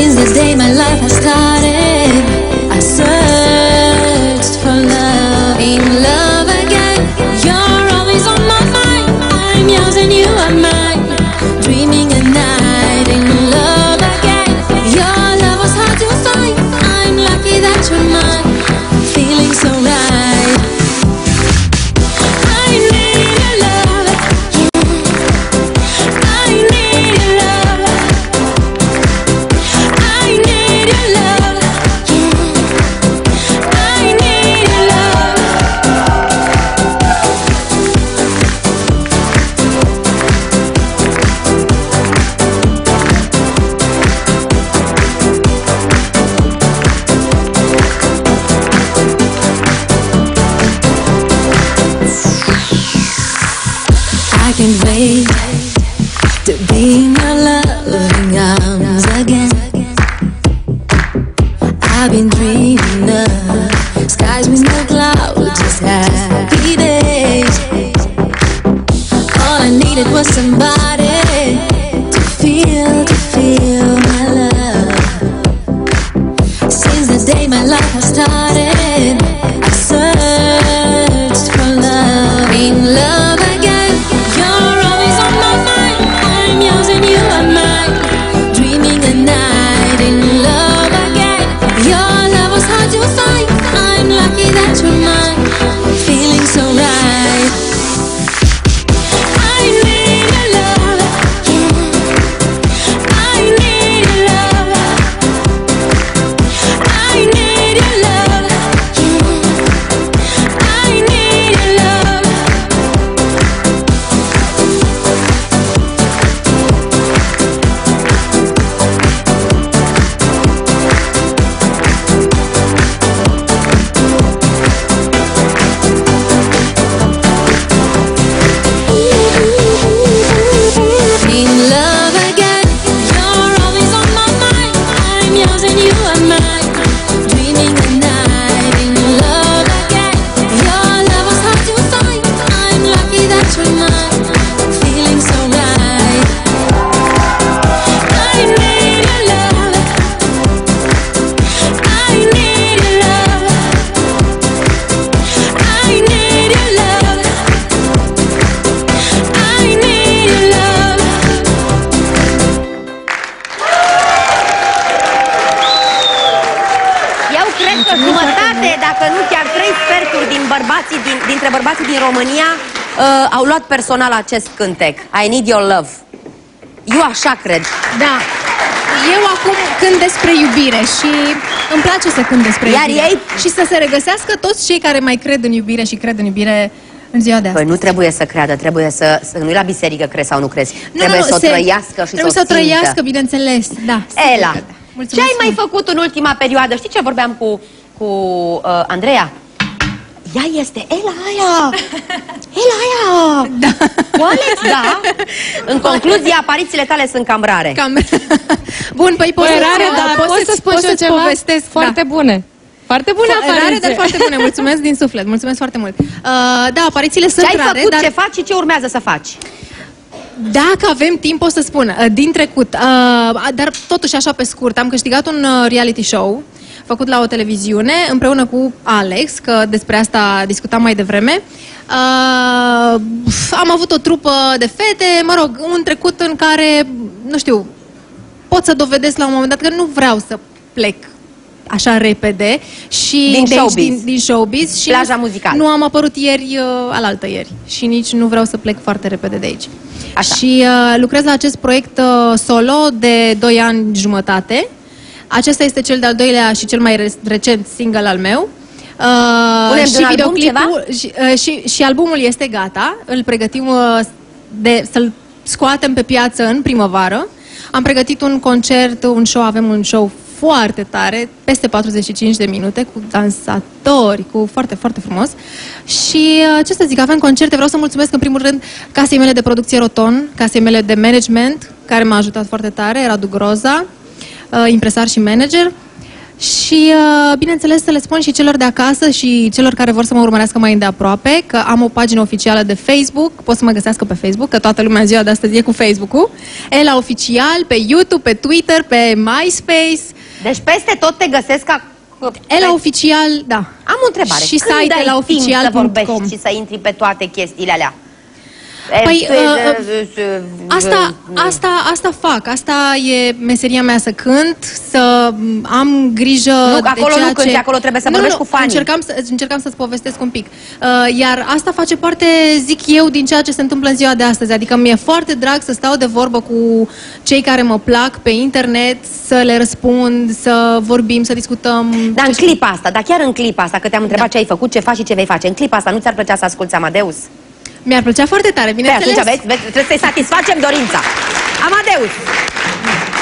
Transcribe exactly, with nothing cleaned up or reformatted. Since the day my life has started, I searched for love. In love again, you're always on my mind. I'm yours and you are mine. Dreaming a night in love again. Your love was hard to find. I'm lucky that you're mine. Feeling so right. I need your love, yeah. I need your love. I need your love, yeah. I need your love. I can't wait to be in your loving arms again. I've been dreaming of skies with no clouds, just happy days. All I needed was somebody to feel, to feel my love. Since the day my life has started, I searched for love. In love again, you're always on my mind. I'm yours and you are mine. Dreaming a night in love again. Your love was hard to find. I'm lucky that you're mine. Feeling so right. I need your love, yeah. I need your love. I need your love, yeah. I need your love. In love again, you're always on my mind. I'm yours and you are mine. Dreaming a night in love again. Your love was hard to find. I'm lucky that you're mine. Feeling so right. I need your love. I need your love. I need your love. I need your love. Eu cred că jumătate, dacă nu chiar trei sferturi din bărbații din, dintre bărbații din România uh, au luat personal acest cântec. I need your love. Eu așa cred. Da. Eu acum cânt despre iubire și îmi place să cânt despre Iar iubire. ei- Și să se regăsească toți cei care mai cred în iubire și cred în iubire în ziua de Păi astăzi. nu trebuie să creadă, trebuie să... să nu-i la biserică crezi sau nu crezi. Nu, trebuie nu, să o se- trăiască și Trebuie să o simtă. trăiască, bineînțeles, da. Ela, sigur că da. ce Mulțumesc ai mai mult. făcut în ultima perioadă? Știi ce vorbeam cu, cu uh, Andreea? Ea este Ela aia! Ela aia! Da. Cu Alex, da? În concluzie, aparițiile tale sunt cam rare. Cam... Bun, păi poți Păi, să rare, dar pot să spun și eu ceva? povestesc. Foarte bune. Foarte bune Da. apariții. Rare, dar foarte bune. Mulțumesc din suflet. Mulțumesc foarte mult. Uh, da, aparițiile sunt Ce ai rare, făcut, dar... ce faci și ce urmează să faci? Dacă avem timp, o să spun, uh, din trecut, uh, a- dar totuși așa pe scurt, am câștigat un uh, reality show făcut la o televiziune, împreună cu Alex, că despre asta discutam mai devreme. Uh, am avut o trupă de fete, mă rog, un trecut în care, nu știu, pot să dovedesc la un moment dat că nu vreau să plec așa repede și Din de aici, showbiz. din, din showbiz și Plaja nu- muzicală. nu am apărut ieri, uh, alaltă ieri și nici nu vreau să plec foarte repede de aici. Așa. Și uh, lucrez la acest proiect uh, solo de doi ani jumătate. Acesta este cel de-al doilea și cel mai re- recent single al meu. Uh, Punem și de un album videoclipul și, uh, și, și albumul este gata. Îl pregătim uh, de, să-l scoatem pe piață în primăvară. Am pregătit un concert, un show, avem un show foarte tare, peste patruzeci și cinci de minute, cu dansatori, cu foarte, foarte frumos. Și uh, ce să zic, avem concerte, vreau să mulțumesc în primul rând casei mele de producție Roton, casei mele de management, care m-a ajutat foarte tare, Radu Groza, uh, impresar și manager, Și, bineînțeles, să le spun și celor de acasă și celor care vor să mă urmărească mai îndeaproape că am o pagină oficială de Facebook, pot să mă găsească pe Facebook, că toată lumea ziua de astăzi e cu Facebook-ul, Ela Oficial, pe YouTube, pe Twitter, pe MySpace. Deci peste tot te găsesc ca... Ela Oficial, da. Am o întrebare. Și când site ai timp să vorbești și să intri pe toate chestiile alea? Păi, uh, asta, asta, asta fac, asta e meseria mea, să cânt, să am grijă nu, de acolo ceea nu cânti, ce... acolo trebuie să nu, vorbești nu, cu fanii. Încercam, încercam să-ți povestesc un pic. Uh, iar asta face parte, zic eu, din ceea ce se întâmplă în ziua de astăzi. Adică mi-e foarte drag să stau de vorbă cu cei care mă plac pe internet, să le răspund, să vorbim, să discutăm. Dar în clipa asta, dar chiar în clipa asta, că te-am întrebat da. ce ai făcut, ce faci și ce vei face, în clipa asta nu ți-ar plăcea să asculți Amadeus? Mi-ar plăcea foarte tare, bineînțeles. Păi atunci, vezi, trebuie să-i satisfacem dorința. Amadeus!